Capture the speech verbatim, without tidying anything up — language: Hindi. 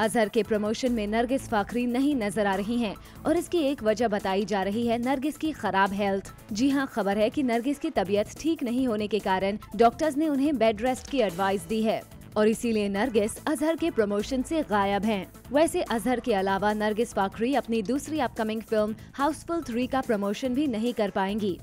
अजहर के प्रमोशन में नरगिस फाखरी नहीं नजर आ रही हैं और इसकी एक वजह बताई जा रही है नरगिस की खराब हेल्थ। जी हां, खबर है कि नरगिस की तबीयत ठीक नहीं होने के कारण डॉक्टर्स ने उन्हें बेड रेस्ट की एडवाइस दी है और इसीलिए नरगिस अजहर के प्रमोशन से गायब हैं। वैसे अजहर के अलावा नरगिस फाखरी अपनी दूसरी अपकमिंग फिल्म हाउसफुल थ्री का प्रमोशन भी नहीं कर पाएंगी।